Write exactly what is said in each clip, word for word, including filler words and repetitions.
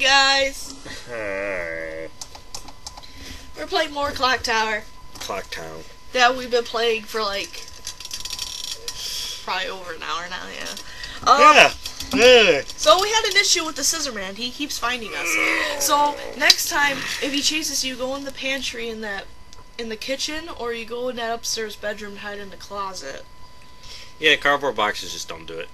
guys! Hi. We're playing more Clock Tower. Clock Tower. That we've been playing for like probably over an hour now, yeah. Um, yeah. So we had an issue with the Scissorman. He keeps finding us. So next time, if he chases you, go in the pantry in that in the kitchen, or you go in that upstairs bedroom and hide in the closet. Yeah, cardboard boxes just don't do it.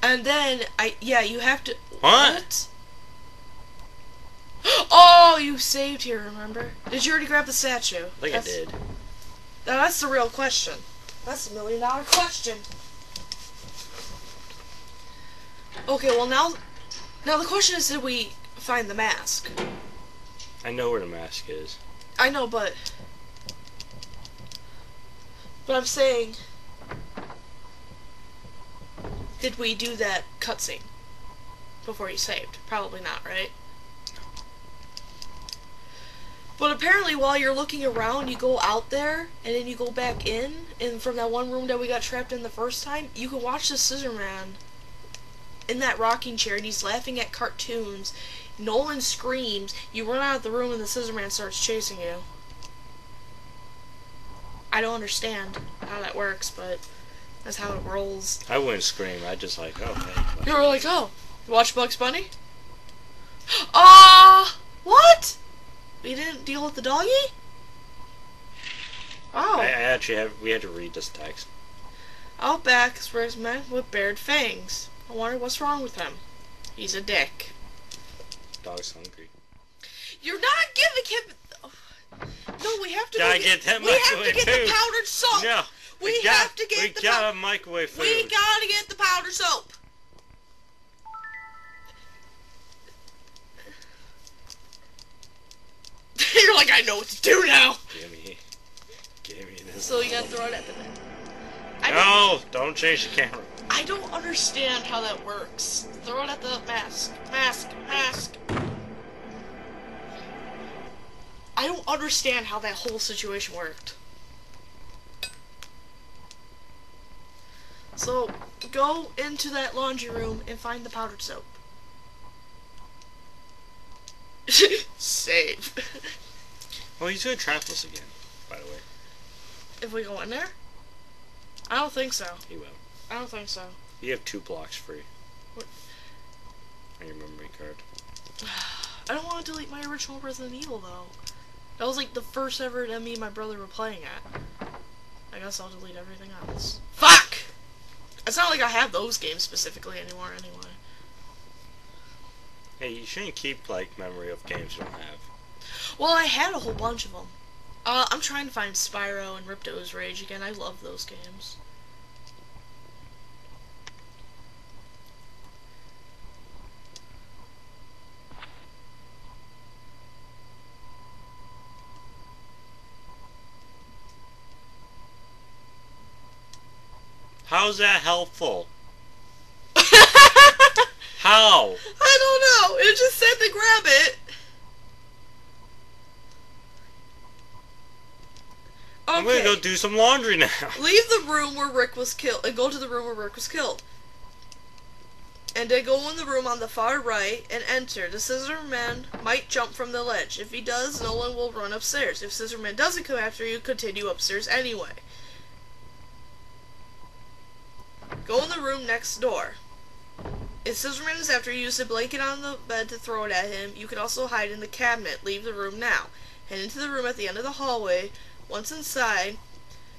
And then I yeah, you have to What? what? Oh, you saved here, remember? Did you already grab the statue? I think that's, I did. Now that's the real question. That's a million dollar question. Okay, well now now the question is, did we find the mask? I know where the mask is. I know, but but I'm saying, did we do that cutscene before you saved? Probably not, right? But apparently while you're looking around, you go out there, and then you go back in, and from that one room that we got trapped in the first time, you can watch the Scissorman in that rocking chair, and he's laughing at cartoons. Nolan screams, you run out of the room, and the Scissorman starts chasing you. I don't understand how that works, but that's how it rolls. I wouldn't scream. I just like, oh. Okay. You were like, oh, you watch Bugs Bunny? Ah, uh, what? We didn't deal with the doggy? Oh. I, I actually have. We had to read this text. Out back springs man with bared fangs. I wonder what's wrong with him. He's a dick. Dog's hungry. You're not giving him. No, we have to. Gotta go get, get that we have to get too. the powdered soap. No. We, we got, have to get we the gotta microwave food. We gotta get the powder soap. You're like, I know what to do now. Gimme, gimme this. So you gotta throw it at the net. No, don't, don't change the camera. I don't understand how that works. Throw it at the mask, mask, mask. I don't understand how that whole situation worked. So, go into that laundry room and find the powdered soap. Save. Well, he's gonna trap us again, by the way. If we go in there? I don't think so. He will. I don't think so. You have two blocks free. What? On your memory card. I don't want to delete my original Resident Evil, though. That was like the first ever that me and my brother were playing at. I guess I'll delete everything else. Fuck! It's not like I have those games specifically anymore, anyway. Hey, you shouldn't keep, like, memory of games you don't have. Well, I had a whole bunch of them. Uh, I'm trying to find Spyro and Ripto's Rage again. I love those games. How's that helpful? How? I don't know. It just said to grab it. Okay. I'm gonna go do some laundry now. Leave the room where Rick was killed and go to the room where Rick was killed. And then go in the room on the far right and enter. The Scissorman might jump from the ledge. If he does, Nolan will run upstairs. If Scissorman doesn't come after you, continue upstairs anyway. Go in the room next door. If Scissorman is after you, use a blanket on the bed to throw it at him. You can also hide in the cabinet. Leave the room now. Head into the room at the end of the hallway. Once inside,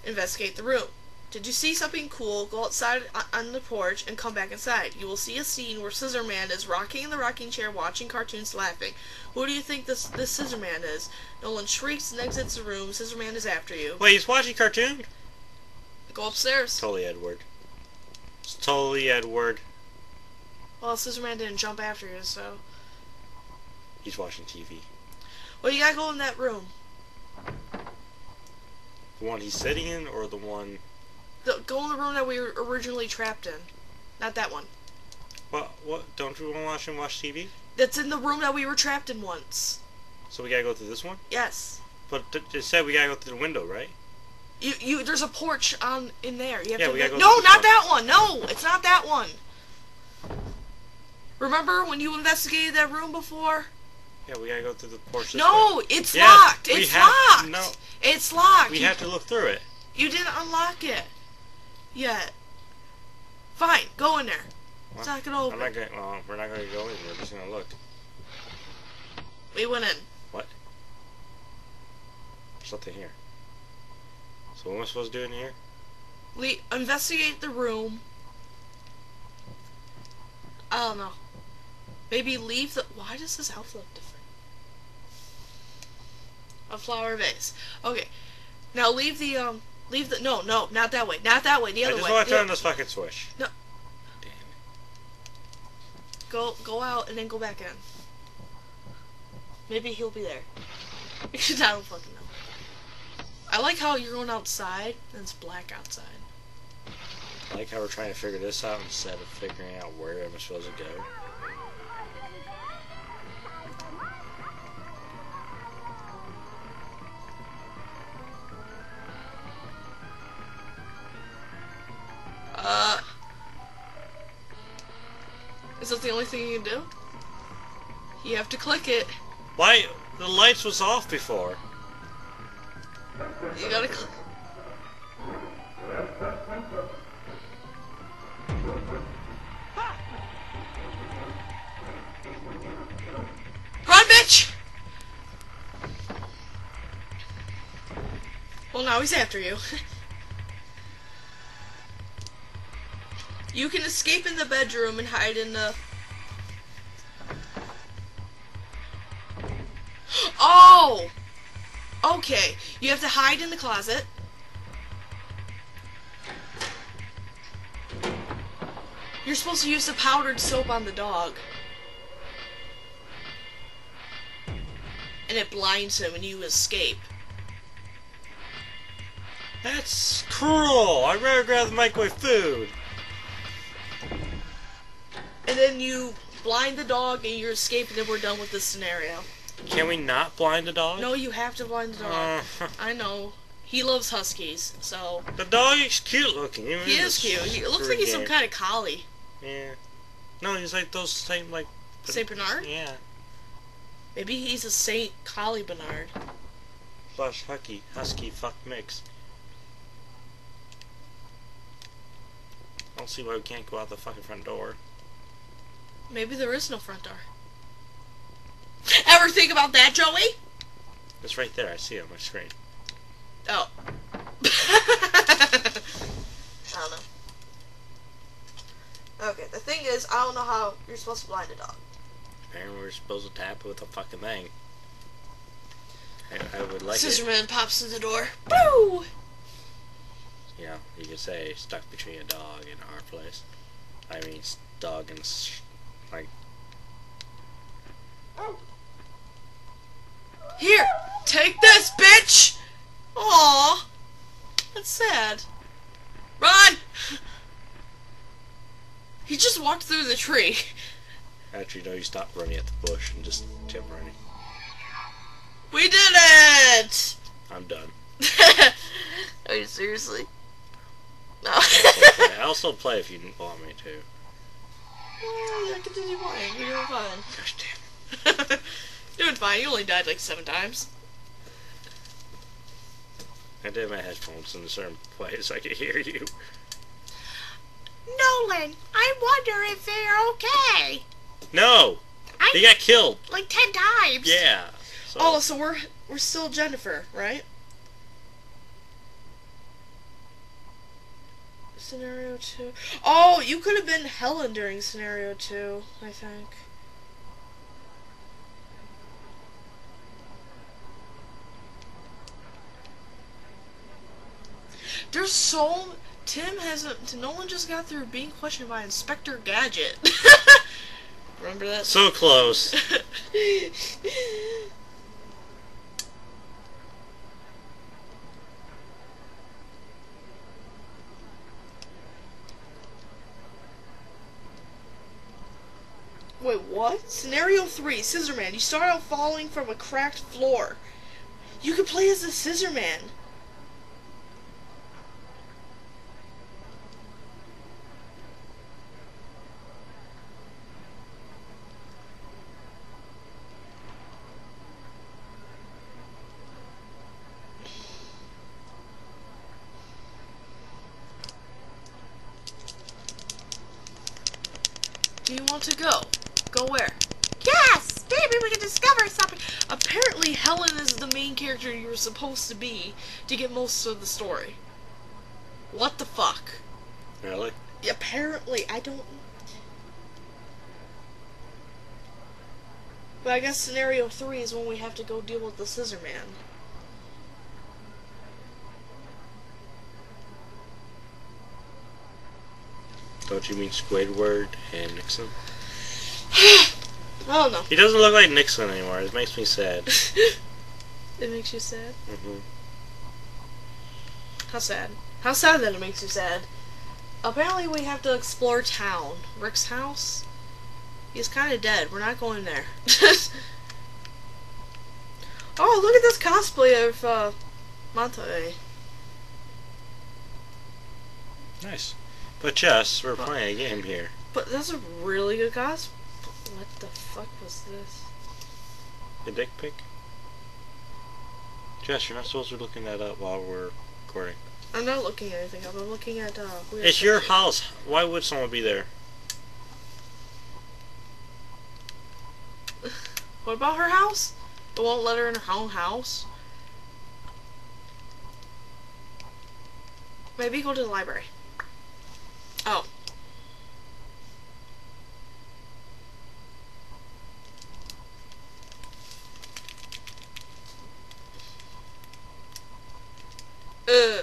investigate the room. Did you see something cool? Go outside on the porch and come back inside. You will see a scene where Scissorman is rocking in the rocking chair, watching cartoons, laughing. Who do you think this, this Scissorman is? Nolan shrieks and exits the room. Scissorman is after you. Wait, he's watching cartoon? Go upstairs. Totally Edward. It's totally Edward. Well, Scissorman didn't jump after you, so... He's watching T V. Well, you gotta go in that room. The one he's sitting in, or the one... The, go in the room that we were originally trapped in. Not that one. What? What? Don't you want to watch him watch T V? That's in the room that we were trapped in once. So we gotta go through this one? Yes. But it said we gotta go through the window, right? You, you, there's a porch on in there. You have yeah, to we gotta go. No, not that one. No, it's not that one. Remember when you investigated that room before? Yeah, we gotta go through the porch. No, way. it's yes, locked. It's have, locked. No, it's locked. We you, have to look through it. You didn't unlock it yet. Fine, go in there. What? Let's knock it open. I'm not gonna, well, we're not gonna go in. We're just gonna look. We went in. What? There's nothing here. So what am I supposed to do in here? We investigate the room. I don't know. Maybe leave the... Why does this house look different? A flower vase. Okay. Now leave the, um... Leave the... No, no. Not that way. Not that way. The other way. I just way. want to turn this fucking switch. No. Damn it. Go, go out and then go back in. Maybe he'll be there. I don't fucking know. I like how you're going outside and it's black outside. I like how we're trying to figure this out instead of figuring out where I'm supposed to go. Uh, is that the only thing you can do? You have to click it. Why? The lights was off before. You gotta click. Ah. Run, bitch! Well, now he's after you. You can escape in the bedroom and hide in the... Oh! Okay, you have to hide in the closet. You're supposed to use the powdered soap on the dog. And it blinds him and you escape. That's cruel! I'd rather grab the microwave food! And then you blind the dog and you escape and then we're done with this scenario. Can we not blind the dog? No, you have to blind the dog. Uh, I know. He loves huskies, so... The dog is cute looking. Even he is cute. He looks like he's game. some kind of collie. Yeah. No, he's like those same, like... Saint Bernard? Yeah. Maybe he's a Saint Collie Bernard. Slash husky. Husky fuck mix. I don't see why we can't go out the fucking front door. Maybe there is no front door. Ever think about that, Joey? It's right there. I see it on my screen. Oh. I don't know. Okay, the thing is, I don't know how you're supposed to blind a dog. Apparently we're supposed to tap it with a fucking thing. I, I would like Scissorman it. pops in the door. Boo! You know, you could say stuck between a dog and our place. I mean, dog and, sh like... Here! Take this, bitch! Aww. That's sad. Run! He just walked through the tree. Actually, no, you stopped running at the bush and just kept running. We did it! I'm done. Are you seriously? No. I also play if you didn't want me to. Well, yeah, continue playing. You're doing fine. Gosh damn it. Doing fine. You only died like seven times. I did my headphones in a certain place so I could hear you. Nolan, I wonder if they're okay. No, I, they got killed like ten times. Yeah. So. Oh, so we're we're still Jennifer, right? Scenario two. Oh, you could have been Helen during scenario two, I think. There's so... Tim hasn't... No one just got through being questioned by Inspector Gadget. Remember that? So close. Wait, what? Scenario three, Scissorman. You start out falling from a cracked floor. You can play as the Scissorman. do you want to go? Go where? Yes! Maybe we can discover something! Apparently Helen is the main character you were supposed to be to get most of the story. What the fuck? Really? Apparently, I don't... But I guess scenario three is when we have to go deal with the Scissorman. Don't you mean Squidward and Nixon? I don't know. He doesn't look like Nixon anymore. It makes me sad. It makes you sad? Mm-hmm. How sad. How sad that it makes you sad. Apparently we have to explore town. Rick's house? He's kind of dead. We're not going there. Oh, look at this cosplay of uh, Monterey. Nice. But yes, we're but, playing a game here. But that's a really good cosplay. What the fuck was this? The dick pic? Jess, you're not supposed to be looking that up while we're recording. I'm not looking at anything up. I'm looking at... Uh, it's your house. Why would someone be there? What about her house? They won't let her in her own house? Maybe go to the library. Oh. Uh.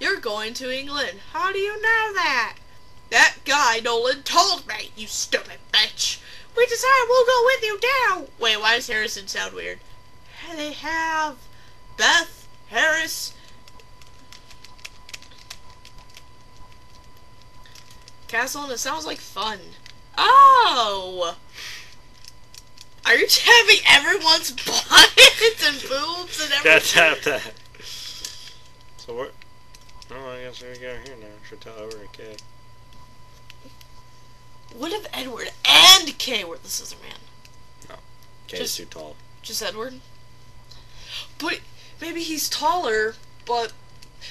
You're going to England. How do you know that? That guy Nolan told me, you stupid bitch. We decided we'll go with you now! Wait, why does Harrison sound weird? They have Beth Harris Castle, and it sounds like fun. Oh! Are you having everyone's butts and boobs and everything? That's how that. So what? Oh, I guess we go here now. I should tell over a kid. What if Edward and Kay were the Scissorman? No. Kay is too tall. Just Edward? But maybe he's taller, but...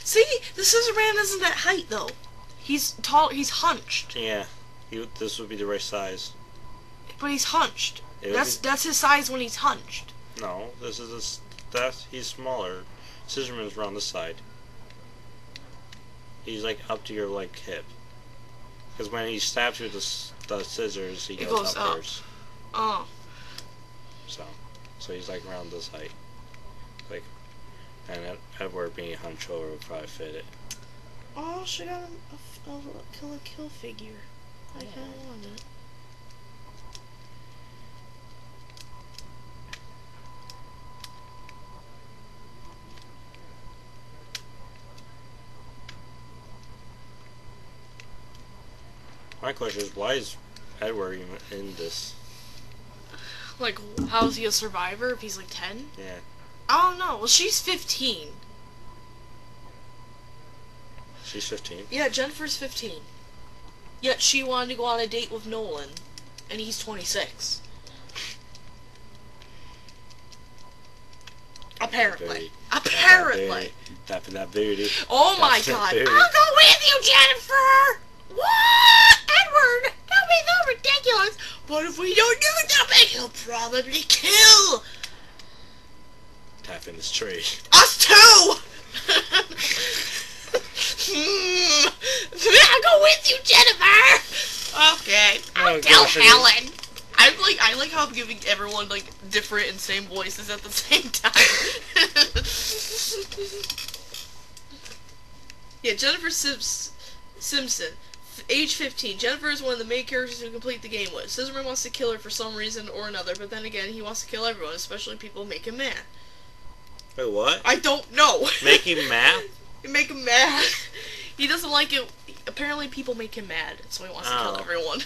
See? The Scissorman isn't that height, though. He's tall. He's hunched. Yeah. He, this would be the right size. But he's hunched. That's be... that's his size when he's hunched. No. This is... A, that's, he's smaller. Scissorman's around this side. He's, like, up to your, like, hip. Because when he stabs you with the, the scissors, he goes, goes upwards. Up. Oh. So, so he's like around this height. Like, and Edward being hunched over would probably fit it. Oh, she got a, a, a kill a kill figure. I kind of want it. My question is, why is Edward even in this? Like, how is he a survivor if he's like ten? Yeah. I don't know. Well, she's fifteen. She's fifteen? Yeah, Jennifer's fifteen. Yet she wanted to go on a date with Nolan, and he's twenty-six. Apparently. Apparently. That for that beauty. Oh my god. I'll go with you, Jennifer! What? Edward! That'd be so ridiculous! But if we don't do nothing, he'll probably kill! Tap in this tree. Us too! hmm. I'll go with you, Jennifer! Okay. I'll oh, tell gosh, Helen. I like I like how I'm giving everyone like different and same voices at the same time. Yeah, Jennifer Sims Simpson. Age fifteen. Jennifer is one of the main characters who complete the game with. Scissorman wants to kill her for some reason or another, but then again, he wants to kill everyone, especially people who make him mad. Wait, what? I don't know. Make him mad? Make him mad. He doesn't like it. Apparently, people make him mad, so he wants oh. to kill everyone.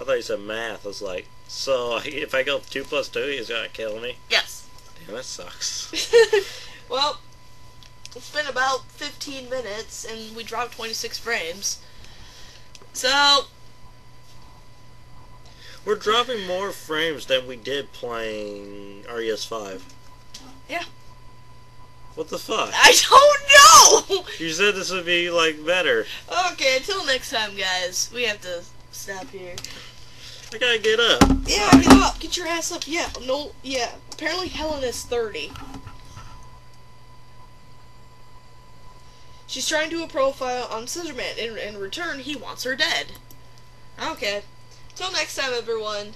I thought you said math. I was like, so if I go two plus two, he's gonna kill me? Yes. Damn, that sucks. Well, it's been about fifteen minutes, and we dropped twenty-six frames. So we're dropping more frames than we did playing R E S five. Yeah. What the fuck? I don't know! You said this would be, like, better. Okay, until next time, guys. We have to stop here. I gotta get up. Yeah, get up. Get your ass up. Yeah, no, yeah. Apparently Helen is thirty. She's trying to do a profile on Scissorman. In, in return, he wants her dead. Okay. Till next time, everyone.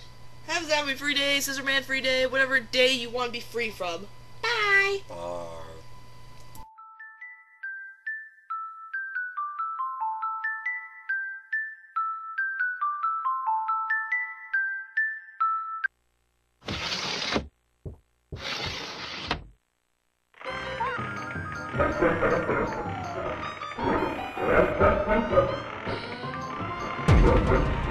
Have a zombie free day, Scissorman free day, whatever day you want to be free from. Bye! Bye. Thank you.